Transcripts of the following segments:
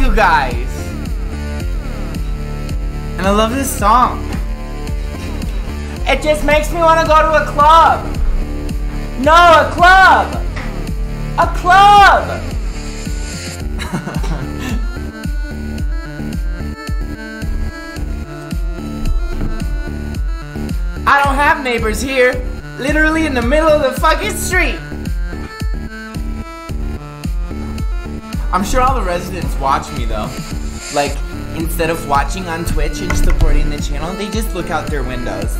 you guys. And I love this song. It just makes me want to go to a club. No, a club. A club. I don't have neighbors here. Literally in the middle of the fucking street. I'm sure all the residents watch me though. Like, instead of watching on Twitch and supporting the channel, they just look out their windows.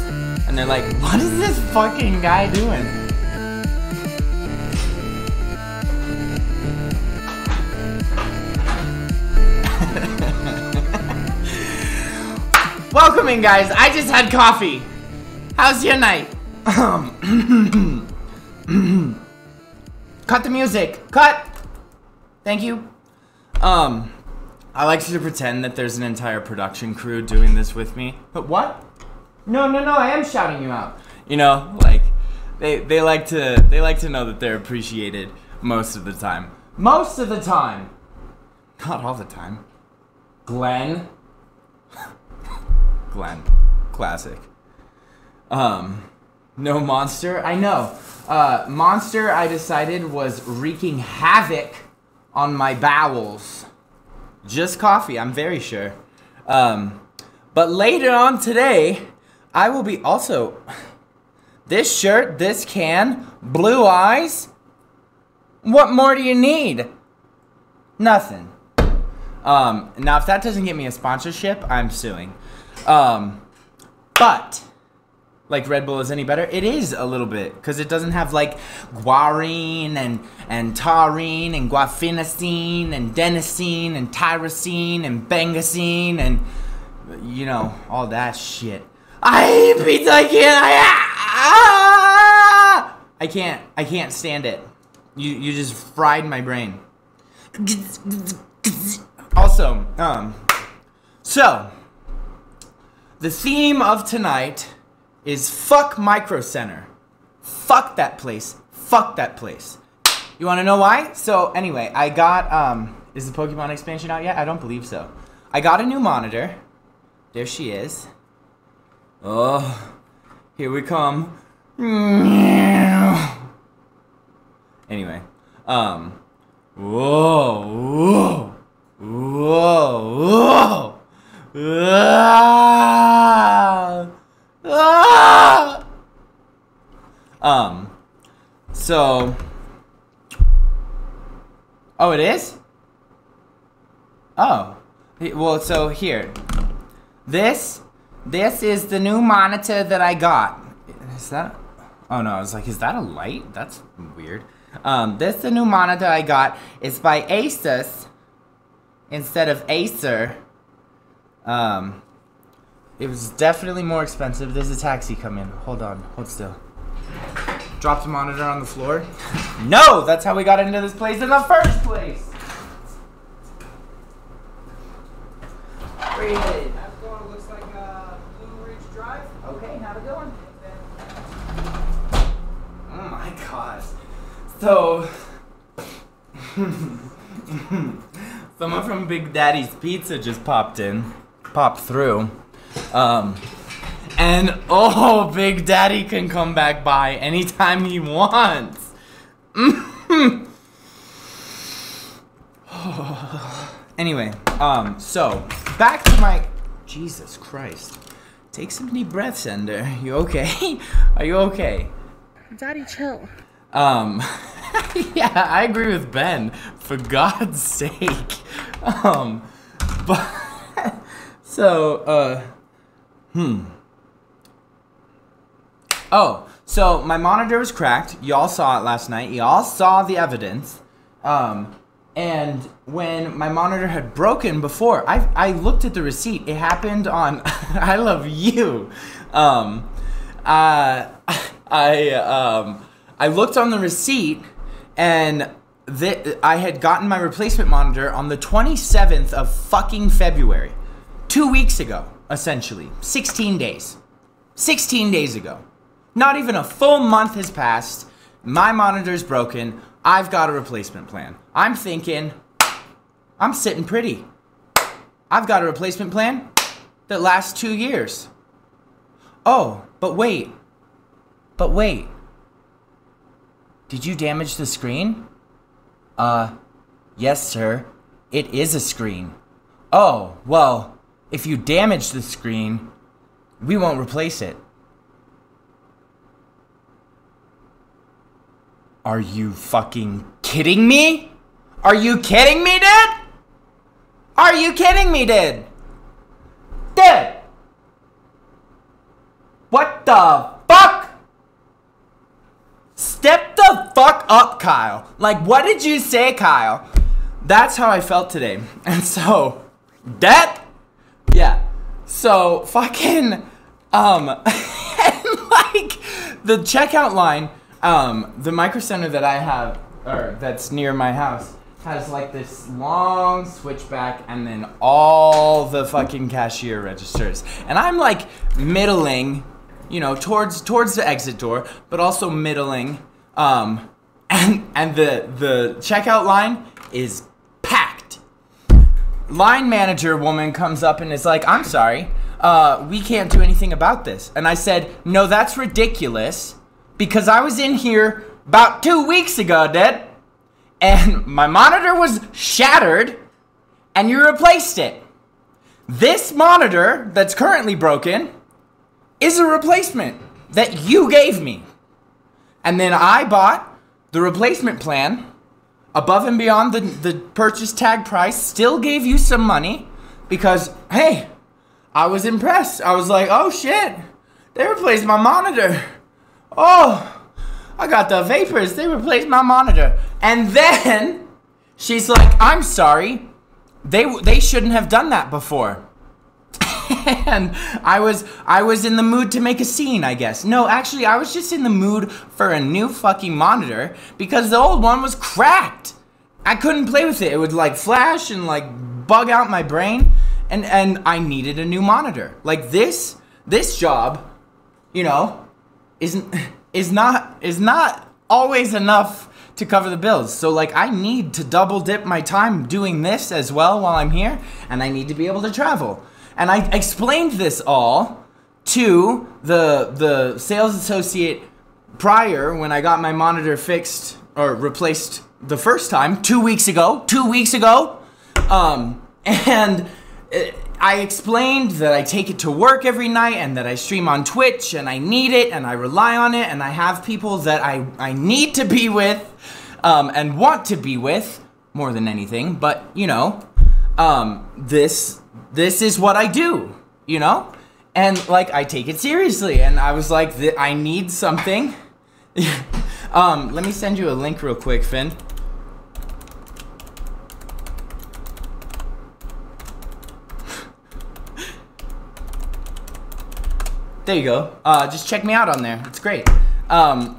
And they're like, what is this fucking guy doing? Welcome in, guys. I just had coffee. How's your night? Cut the music. Cut. Thank you. I like to pretend that there's an entire production crew doing this with me. But what? No, no, no. I am shouting you out. You know, like they like to know that they're appreciated most of the time. Most of the time. Not all the time. Glenn. Glenn. Classic. No Monster, I know. Monster, I decided, was wreaking havoc on my bowels. Just coffee, I'm very sure. But later on today, I will be also... This shirt, this can, blue eyes. What more do you need? Nothing. Now, if that doesn't get me a sponsorship, I'm suing. But... like Red Bull is any better? It is a little bit, because it doesn't have like Guarine and Taurine and Guafinacine and denosine and Tyrosine and Bengacine and, you know, all that shit. I hate pizza, I can't, I can't stand it. You just fried my brain. Also, so, the theme of tonight is fuck Micro Center. Fuck that place. Fuck that place. You wanna know why? So anyway, I got, is the Pokemon expansion out yet? I don't believe so. I got a new monitor. There she is. Oh, here we come. Anyway, whoa, whoa, whoa, whoa. Ah. Ah! So, oh, it is? Oh, well, so here, this is the new monitor that I got. Is that, oh no, I was like, is that a light? That's weird. This the new monitor I got. It's by Asus instead of Acer. It was definitely more expensive. There's a taxi coming. Hold on. Hold still. Drop the monitor on the floor. No! That's how we got into this place in the first place! Breathe it. That's the one that looks like Blue Ridge Drive. Okay, have a good one. Oh my gosh. So... someone from Big Daddy's Pizza just popped in. Popped through. And oh, Big Daddy can come back by anytime he wants. Anyway, so back to my, Jesus Christ, take some deep breaths, Ender. You okay? Are you okay? Daddy, chill. Yeah, I agree with Ben, for God's sake. But, so, oh, so my monitor was cracked. Y'all saw it last night. Y'all saw the evidence. And when my monitor had broken before, I looked at the receipt. It happened on I Love You. I looked on the receipt, and I had gotten my replacement monitor on the 27th of fucking February, 2 weeks ago. Essentially, 16 days. 16 days ago. Not even a full month has passed. My monitor's broken. I've got a replacement plan. I'm thinking, I'm sitting pretty. I've got a replacement plan that lasts 2 years. Oh, but wait. Did you damage the screen? Yes, sir. It is a screen. Oh, well, if you damage the screen, we won't replace it. Are you fucking kidding me? Are you kidding me, dude? Are you kidding me, dude? Dude! What the fuck? Step the fuck up, Kyle. Like, what did you say, Kyle? That's how I felt today. And so, that? Yeah. So, fucking, and like, the checkout line, the Micro Center that I have, or that's near my house, has like this long switchback and then all the fucking cashier registers. And I'm like middling, you know, towards the exit door, but also middling. And the checkout line is packed. Line manager woman comes up and is like, I'm sorry, we can't do anything about this. And I said, no, that's ridiculous, because I was in here about 2 weeks ago, dude, and my monitor was shattered, and you replaced it. This monitor that's currently broken is a replacement that you gave me. And then I bought the replacement plan above and beyond the purchase tag price, still gave you some money because, hey, I was impressed. I was like, oh shit, they replaced my monitor. Oh, I got the vapors, they replaced my monitor. And then she's like, I'm sorry, they shouldn't have done that before. And I was in the mood to make a scene, I guess. No, actually, I was just in the mood for a new fucking monitor because the old one was cracked. I couldn't play with it. It would like flash and like bug out my brain, and I needed a new monitor. Like this job, you know, is not always enough to cover the bills. So like I need to double dip my time doing this as well while I'm here, and I need to be able to travel. And I explained this all to the sales associate prior when I got my monitor fixed or replaced the first time 2 weeks ago. 2 weeks ago. And I explained that I take it to work every night and that I stream on Twitch and I need it and I rely on it and I have people that I need to be with and want to be with more than anything. But, you know, this is what I do, you know? And, like, I take it seriously. And I was like, I need something. Let me send you a link real quick, Finn. There you go. Just check me out on there. It's great. So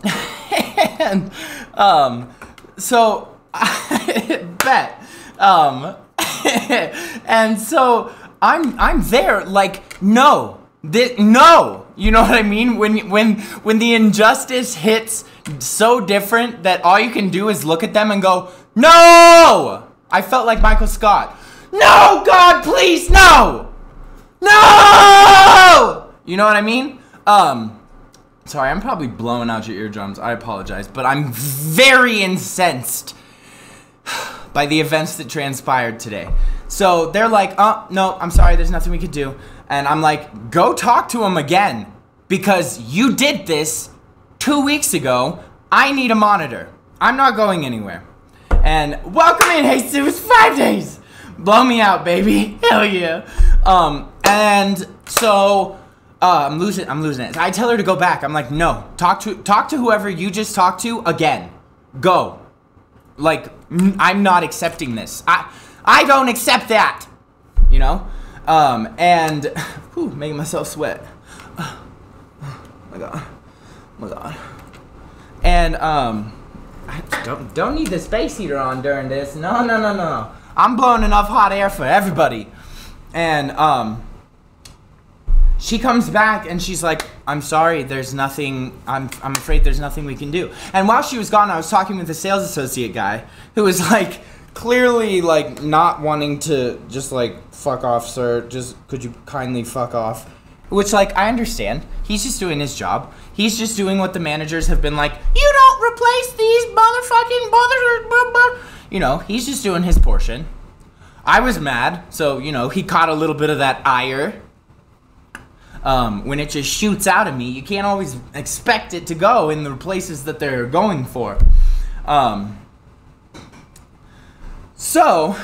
I bet. And so I'm there like, no, no, you know what I mean? When the injustice hits so different that all you can do is look at them and go, no, I felt like Michael Scott. No, God, please, no, no. You know what I mean? Sorry, I'm probably blowing out your eardrums. I apologize, but I'm very incensed by the events that transpired today. So they're like, oh, no, I'm sorry, there's nothing we could do. And I'm like, go talk to him again because you did this 2 weeks ago. I need a monitor. I'm not going anywhere. And welcome in, Hades. It was 5 days. Blow me out, baby. Hell yeah. And so... I'm losing it. I tell her to go back. I'm like, no, talk to whoever you just talked to again. Go. Like, I'm not accepting this. I don't accept that, you know? And, whew, making myself sweat. Oh my God, oh my God. And, I don't need the space heater on during this. No, no, no, no. I'm blowing enough hot air for everybody. And, she comes back and she's like, I'm sorry, there's nothing, I'm afraid there's nothing we can do. And while she was gone, I was talking with the sales associate guy who was like, clearly like not wanting to just like fuck off, sir. Just, could you kindly fuck off? Which, like, I understand. He's just doing his job. He's just doing what the managers have been like, you don't replace these motherfucking mother... You know, he's just doing his portion. I was mad, so, you know, he caught a little bit of that ire. When it just shoots out of me, you can't always expect it to go in the places that they're going for. So,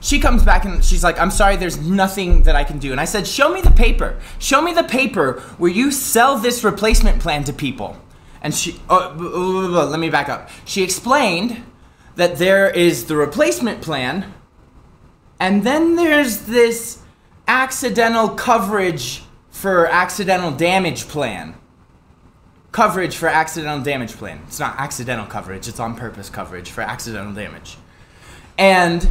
she comes back and she's like, I'm sorry, there's nothing that I can do. And I said, show me the paper. Show me the paper where you sell this replacement plan to people. And she, let me back up. She explained that there is the replacement plan, and then there's this accidental coverage for accidental damage plan. Coverage for accidental damage plan. It's not accidental coverage, it's on purpose coverage for accidental damage. And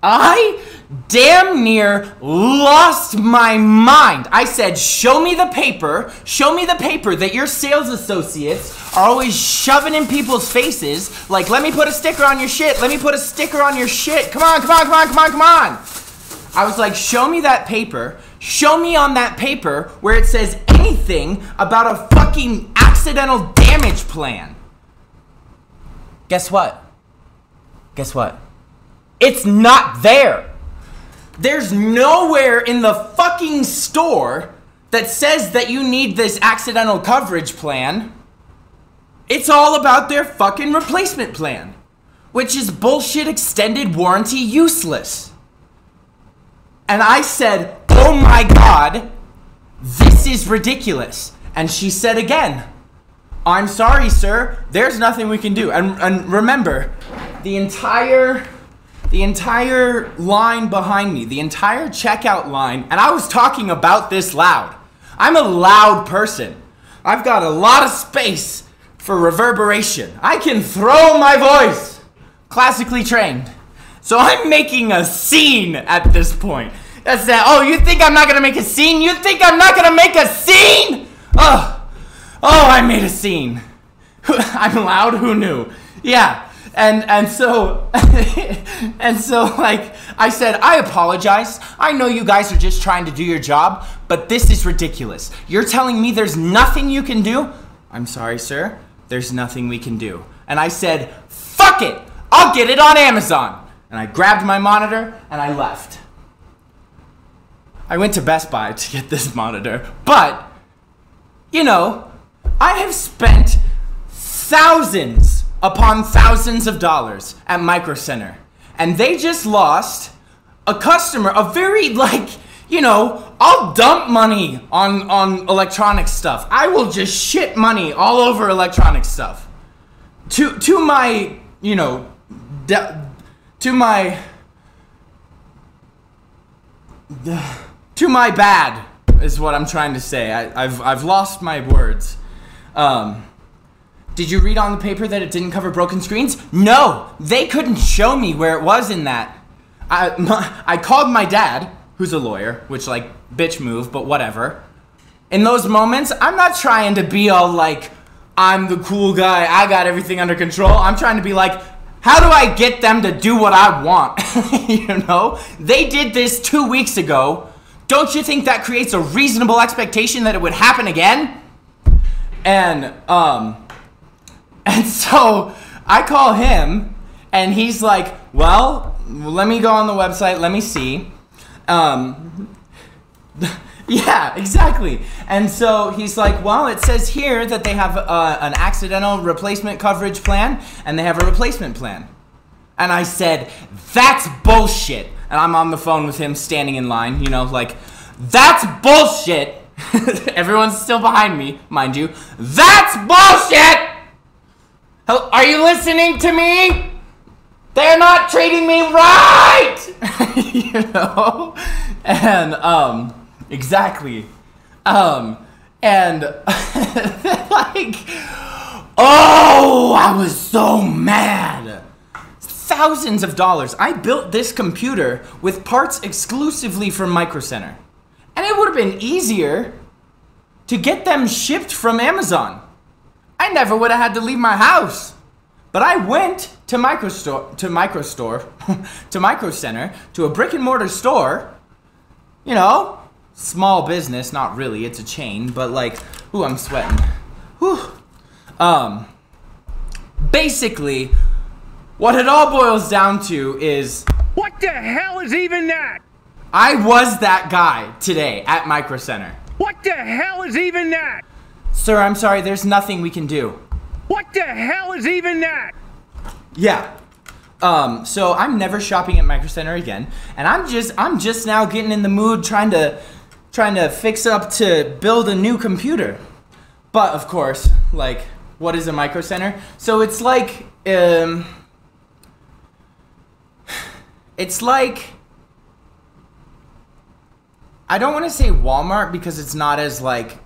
I damn near lost my mind. I said, show me the paper. Show me the paper that your sales associates are always shoving in people's faces. Like, let me put a sticker on your shit. Let me put a sticker on your shit. Come on, come on, come on, come on, come on. I was like, show me that paper. Show me on that paper where it says anything about a fucking accidental damage plan. Guess what? Guess what? It's not there. There's nowhere in the fucking store that says that you need this accidental coverage plan. It's all about their fucking replacement plan, which is bullshit extended warranty useless. And I said, oh my God, this is ridiculous. And she said again, I'm sorry, sir, there's nothing we can do. And remember, the entire line behind me, the entire checkout line, and I was talking about this loud. I'm a loud person. I've got a lot of space for reverberation. I can throw my voice. Classically trained. So I'm making a scene at this point. That's that. Oh, you think I'm not gonna make a scene? You think I'm not gonna make a scene? Ugh. Oh, I made a scene. I'm loud, who knew? Yeah, and so like I said, I apologize. I know you guys are just trying to do your job, but this is ridiculous. You're telling me there's nothing you can do? I'm sorry, sir, there's nothing we can do. And I said, fuck it, I'll get it on Amazon. And I grabbed my monitor and I left. I went to Best Buy to get this monitor, but you know, I have spent thousands upon thousands of dollars at Micro Center, and they just lost a customer, a very, like, you know, I'll dump money on electronic stuff. I will just shit money all over electronic stuff to my, you know, to my bad is what I'm trying to say. I've lost my words. Did you read on the paper that it didn't cover broken screens? No, they couldn't show me where it was in that. I called my dad, who's a lawyer, which, like, bitch move, but whatever. In those moments, I'm not trying to be all like, I'm the cool guy, I got everything under control. I'm trying to be like, how do I get them to do what I want? You know, they did this 2 weeks ago. Don't you think that creates a reasonable expectation that it would happen again? And so I call him and he's like, well, let me go on the website. Let me see. Yeah, exactly. And so he's like, well, it says here that they have an accidental replacement coverage plan and they have a replacement plan. And I said, that's bullshit. And I'm on the phone with him standing in line, you know, like, that's bullshit. Everyone's still behind me, mind you. That's bullshit! Hello? Are you listening to me? They're not treating me right! You know? And, exactly. And, like, oh, I was so mad. Thousands of dollars. I built this computer with parts exclusively from Micro Center. And it would have been easier to get them shipped from Amazon. I never would have had to leave my house. But I went to Micro Center, to a brick and mortar store, you know, small business, not really, it's a chain, but like, ooh, I'm sweating. Whew. Basically, what it all boils down to is, what the hell is even that? I was that guy today at Micro Center. What the hell is even that? Sir, I'm sorry, there's nothing we can do. What the hell is even that? Yeah. So I'm never shopping at Micro Center again, and I'm just now getting in the mood trying to fix up to build a new computer. But of course, like, what is a Micro Center? So it's like I don't want to say Walmart because it's not as like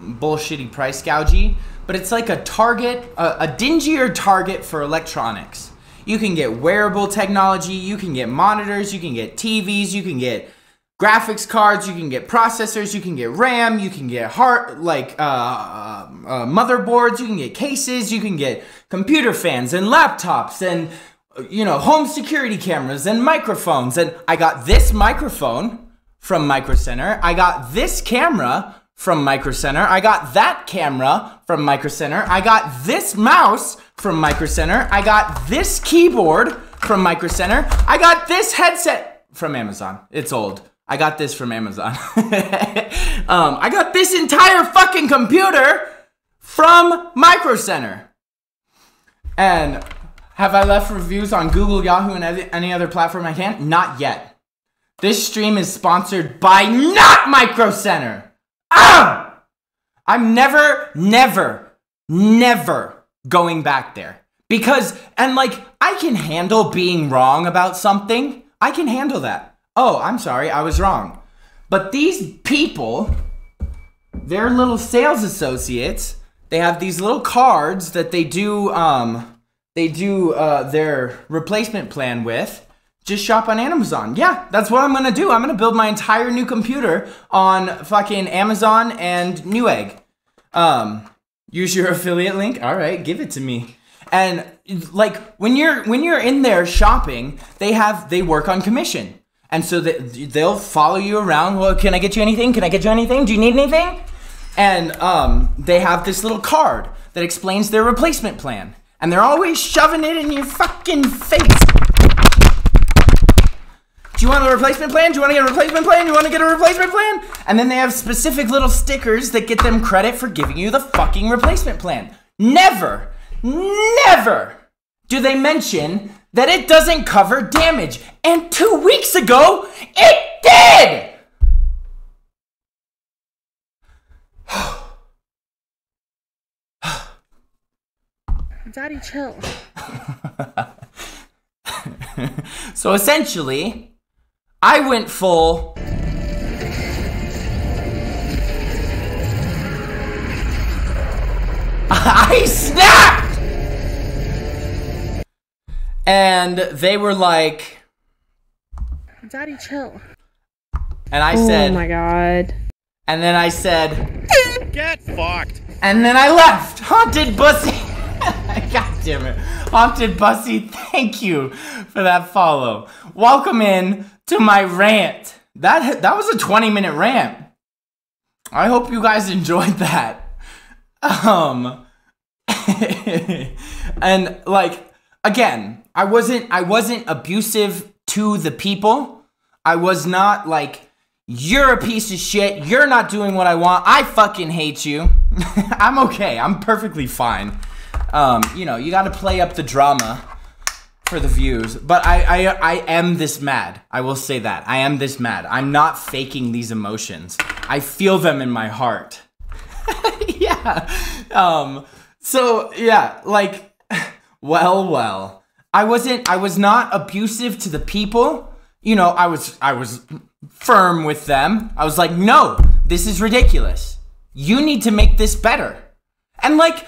bullshitty price gougey, but it's like a Target, a dingier Target for electronics. You can get wearable technology, you can get monitors, you can get TVs, you can get graphics cards, you can get processors, you can get RAM, you can get motherboards, you can get cases, you can get computer fans and laptops and, you know, home security cameras and microphones. And I got this microphone from Micro Center. I got this camera from Micro Center. I got that camera from Micro Center. I got this mouse from Micro Center. I got this keyboard from Micro Center. I got this headset from Amazon. It's old. I got this from Amazon. I got this entire fucking computer from Micro Center. And have I left reviews on Google, Yahoo, and any other platform I can? Not yet. This stream is sponsored by not Micro Center. Ah! I'm never going back there. Because, and like, I can handle being wrong about something. I can handle that. Oh, I'm sorry, I was wrong. But these people, their little sales associates, they have these little cards that they do their replacement plan with. Just shop on Amazon. Yeah, that's what I'm gonna do. I'm gonna build my entire new computer on fucking Amazon and Newegg. Use your affiliate link. All right, give it to me. And like when you're in there shopping, they work on commission, and so they'll follow you around. Well, can I get you anything? Can I get you anything? Do you need anything? And they have this little card that explains their replacement plan, and they're always shoving it in your fucking face. Do you want a replacement plan? Do you want to get a replacement plan? Do you want to get a replacement plan? And then they have specific little stickers that get them credit for giving you the fucking replacement plan. Never do they mention that it doesn't cover damage. And 2 weeks ago, it did! Daddy, chill. So essentially, I went full. I snapped! And they were like, Daddy, chill. And I said, oh my god. And then I said, get fucked. And then I left. Haunted Bussy. God damn it. Haunted Bussy, thank you for that follow. Welcome in to my rant. That was a 20-minute rant. I hope you guys enjoyed that. And like, again, I wasn't abusive to the people. I was not like, you're a piece of shit, you're not doing what I want, I fucking hate you. I'm okay, I'm perfectly fine. You know, you gotta play up the drama for the views, but I am this mad. I will say that. I am this mad. I'm not faking these emotions. I feel them in my heart. Yeah. So yeah, like, well, I was not abusive to the people. You know, I was firm with them. I was like, no, this is ridiculous. You need to make this better. And like,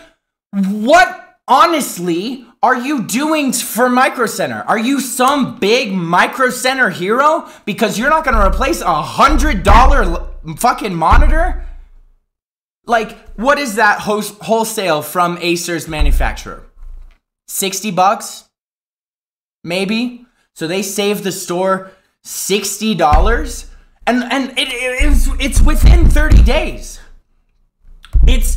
what honestly are you doing for Micro Center? Are you some big Micro Center hero? Because you're not gonna replace $100 fucking monitor? Like, what is that wholesale from Acer's manufacturer? $60, maybe. So they saved the store $60, and it's within 30 days. It's,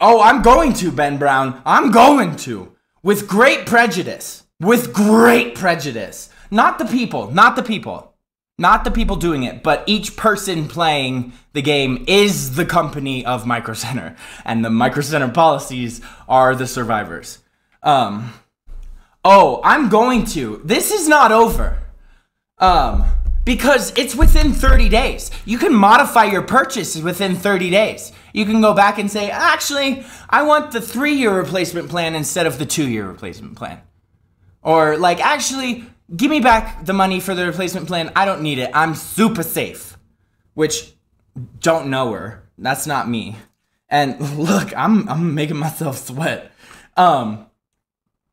oh, I'm going to, Ben Brown. I'm going to. With great prejudice. With great prejudice. Not the people. Not the people. Not the people doing it. But each person playing the game is the company of Micro Center. And the Micro Center policies are the survivors. Oh, I'm going to. This is not over. Because it's within 30 days. You can modify your purchases within 30 days. You can go back and say, actually, I want the 3-year replacement plan instead of the 2-year replacement plan. Or like, actually, give me back the money for the replacement plan. I don't need it. I'm super safe. Which, don't know her. That's not me. And look, I'm making myself sweat.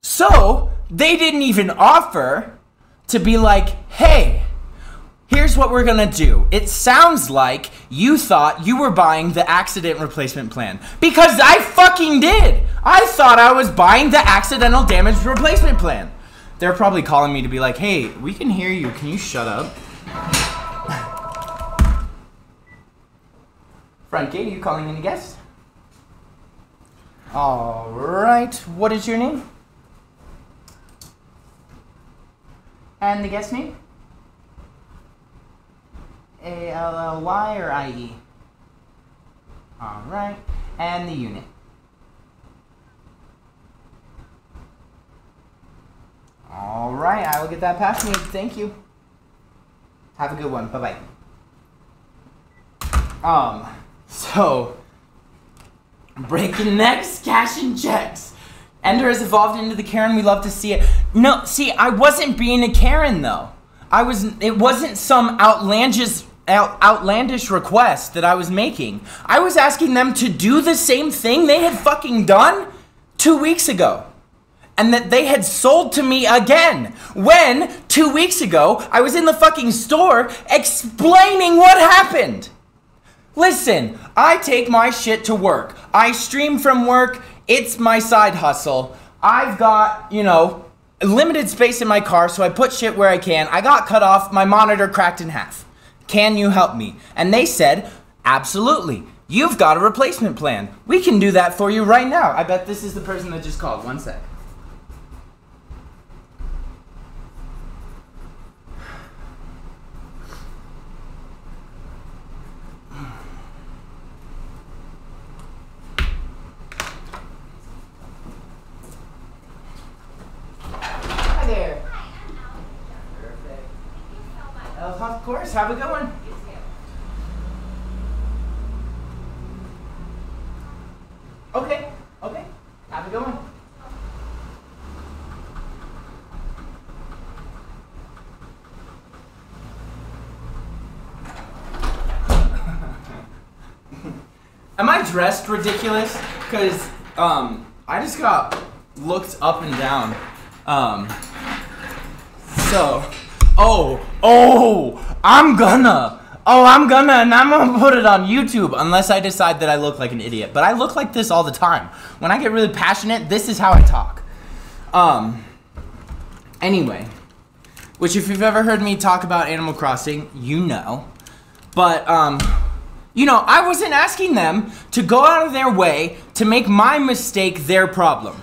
So, they didn't even offer to be like, hey, here's what we're gonna do. It sounds like you thought you were buying the accident replacement plan. Because I fucking did! I thought I was buying the accidental damage replacement plan. They're probably calling me to be like, hey, we can hear you. Can you shut up? Frankie, you calling any guests? Alright, what is your name? And the guest name? A-L-L-Y or I-E? Alright. And the unit. Alright, I will get that past me. Thank you. Have a good one. Bye-bye. So, breaking necks, cashing checks. Ender has evolved into the Karen. We love to see it. No, see, I wasn't being a Karen, though. It wasn't some outlandish request that I was making. I was asking them to do the same thing they had fucking done 2 weeks ago. And that they had sold to me again. When, 2 weeks ago, I was in the fucking store explaining what happened. Listen, I take my shit to work. I stream from work. It's my side hustle. I've got, you know, limited space in my car, so I put shit where I can. I got cut off. My monitor cracked in half. Can you help me? And they said, absolutely. You've got a replacement plan. We can do that for you right now. I bet this is the person that just called. One sec. Of course, have a good one. You too. Okay, okay, have a good one. Am I dressed ridiculous? Because I just got looked up and down. So. I'm gonna, and I'm gonna put it on YouTube unless I decide that I look like an idiot. But I look like this all the time. When I get really passionate, this is how I talk. Anyway, which if you've ever heard me talk about Animal Crossing, you know. But, you know, I wasn't asking them to go out of their way to make my mistake their problem.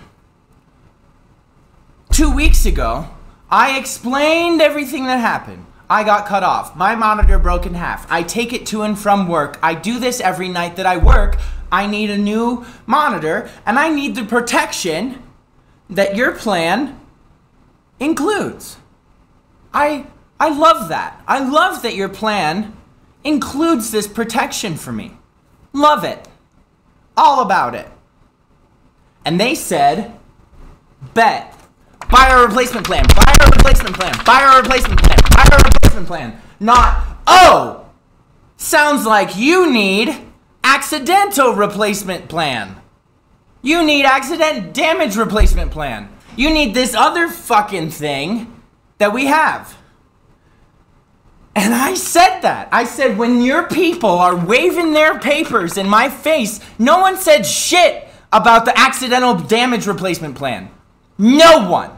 2 weeks ago, I explained everything that happened. I got cut off. My monitor broke in half. I take it to and from work. I do this every night that I work. I need a new monitor, and I need the protection that your plan includes. I love that. I love that your plan includes this protection for me. Love it. All about it. And they said, bet. Buy our replacement plan, buy our replacement plan, buy our replacement plan, buy our replacement plan. Not, oh, sounds like you need accidental replacement plan. You need accident damage replacement plan. You need this other fucking thing that we have. And I said that. I said, when your people are waving their papers in my face, no one said shit about the accidental damage replacement plan. No one.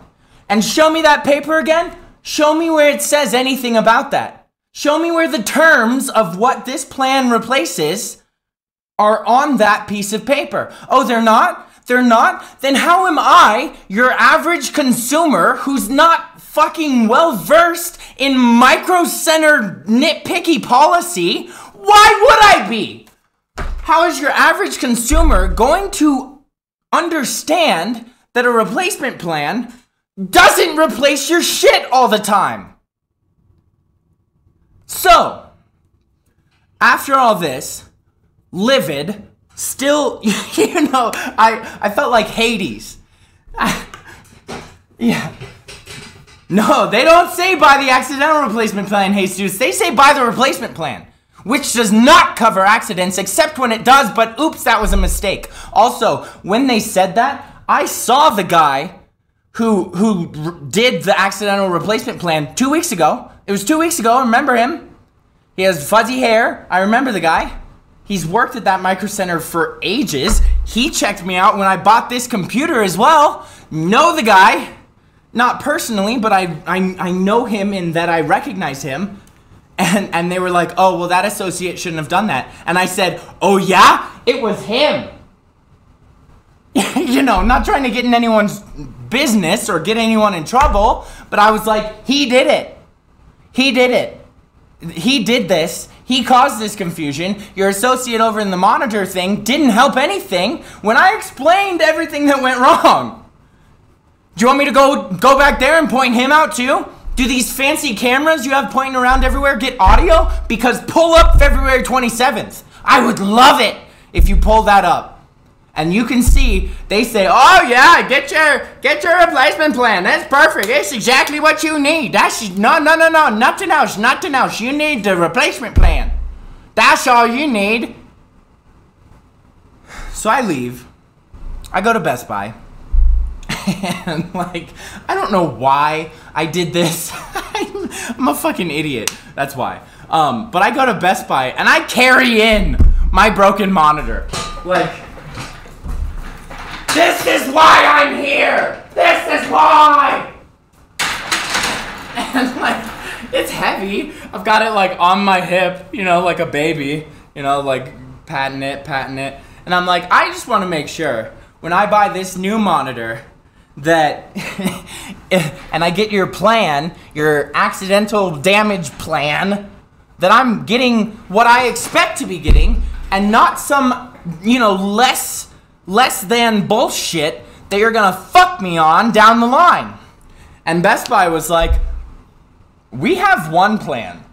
And show me that paper again. Show me where it says anything about that. Show me where the terms of what this plan replaces are on that piece of paper. Oh, they're not? They're not? Then how am I, your average consumer who's not fucking well-versed in Micro Center nitpicky policy? Why would I be? How is your average consumer going to understand that a replacement plan doesn't replace your shit all the time? So, after all this, livid, still, you know, I felt like Hades. Yeah. No, they don't say by the accidental replacement plan, Jesus. They say by the replacement plan, which does not cover accidents, except when it does, but oops, that was a mistake. Also, when they said that, I saw the guy who did the accidental replacement plan 2 weeks ago. It was 2 weeks ago, I remember him. He has fuzzy hair, I remember the guy. He's worked at that Micro Center for ages. He checked me out when I bought this computer as well. Know the guy. Not personally, but I know him in that I recognize him. And they were like, oh, well, that associate shouldn't have done that. And I said, oh, yeah? It was him. You know, not trying to get in anyone's business or get anyone in trouble, but I was like, he did it. He did it. He did this. He caused this confusion. Your associate over in the monitor thing didn't help anything when I explained everything that went wrong. Do you want me to go back there and point him out too? Do these fancy cameras you have pointing around everywhere get audio? Because pull up February 27th. I would love it if you pull that up. And you can see, they say, oh yeah, get your replacement plan. That's perfect. It's exactly what you need. That's, no, nothing else, nothing else. You need the replacement plan. That's all you need. So I leave. I go to Best Buy. And like, I don't know why I did this. I'm a fucking idiot. That's why. But I go to Best Buy and I carry in my broken monitor. Like, this is why I'm here. This is why. And like, it's heavy. I've got it like on my hip, you know, like a baby, you know, like patting it. And I'm like, I just want to make sure when I buy this new monitor that, and I get your plan, your accidental damage plan, that I'm getting what I expect to be getting, and not some, you know, less than bullshit that you're gonna fuck me on down the line. And Best Buy was like, we have one plan,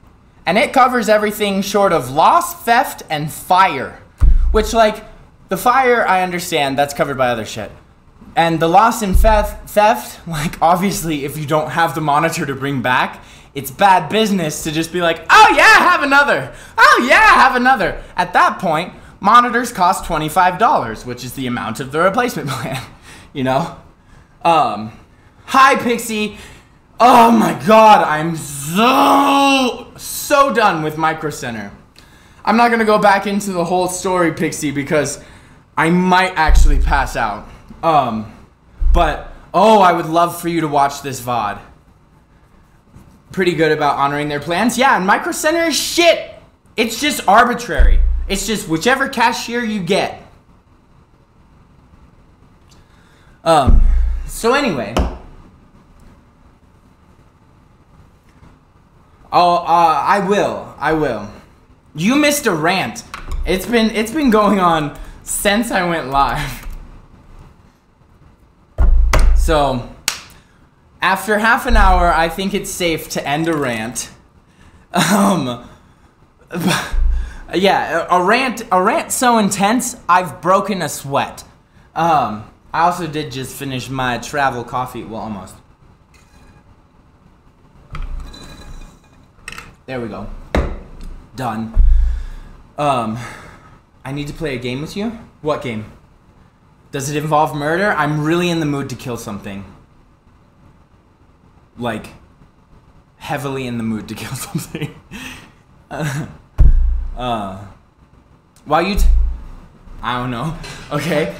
and it covers everything short of loss, theft, and fire. Which, like, the fire, I understand, that's covered by other shit. And the loss and theft, like, obviously, if you don't have the monitor to bring back, it's bad business to just be like, oh, yeah, have another. Oh, yeah, have another. At that point, monitors cost $25, which is the amount of the replacement plan, you know? Hi, Pixie. Oh, my God, I'm so done with Micro Center. I'm not going to go back into the whole story, Pixie, because I might actually pass out. But, oh, I would love for you to watch this VOD. Pretty good about honoring their plans. Yeah, and Micro Center is shit. It's just arbitrary. It's just whichever cashier you get. So anyway. Oh, I will. You missed a rant. It's been going on since I went live. So, after half an hour, I think it's safe to end a rant. Yeah, a rant so intense, I've broken a sweat. I also did just finish my travel coffee, well, almost. There we go. Done. I need to play a game with you. What game? Does it involve murder? I'm really in the mood to kill something. Like, heavily in the mood to kill something. While you I don't know. Okay.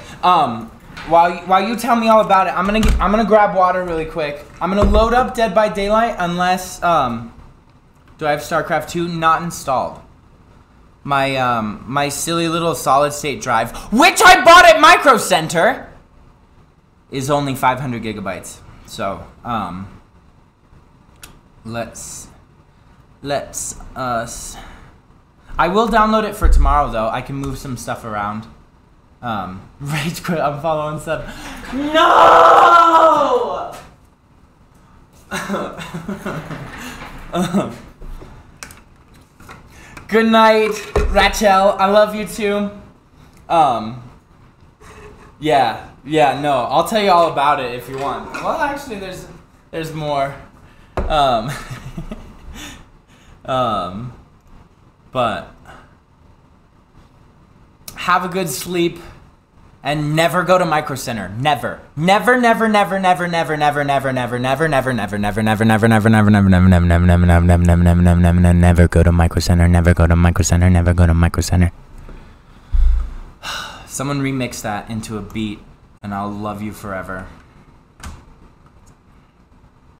While you tell me all about it, I'm gonna grab water really quick. I'm gonna load up Dead by Daylight unless do I have StarCraft 2 not installed? My my silly little solid state drive, which I bought at Micro Center, is only 500 gigabytes. So let's I will download it for tomorrow though. I can move some stuff around. Rage quit, I'm following stuff. No! Good night, Rachel. I love you too. Yeah, no. I'll tell you all about it if you want. Well, actually, there's more. But have a good sleep. And never go to Micro Center. Never. Never, never, never, never, never, never, never, never, never, never, never, never, never, never, never, never, never, never, never, never, never, never, never, never, never, never, never go to Micro Center. Never go to Micro Center. Never go to Micro Center. Someone remix that into a beat, and I'll love you forever.